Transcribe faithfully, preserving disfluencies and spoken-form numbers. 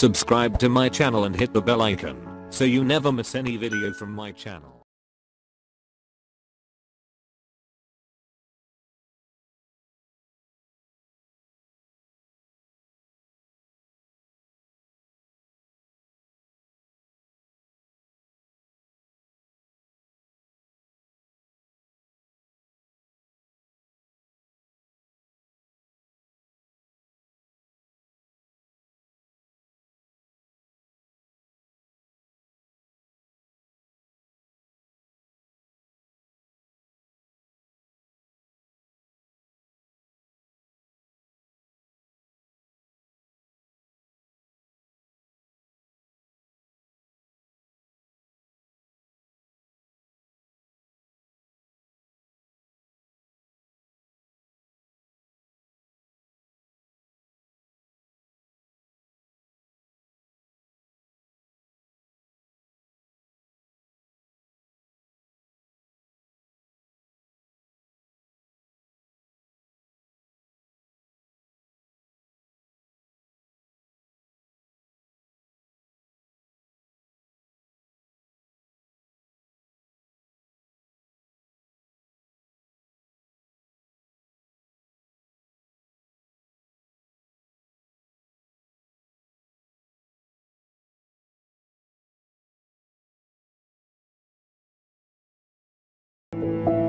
Subscribe to my channel and hit the bell icon, so you never miss any video from my channel. Music.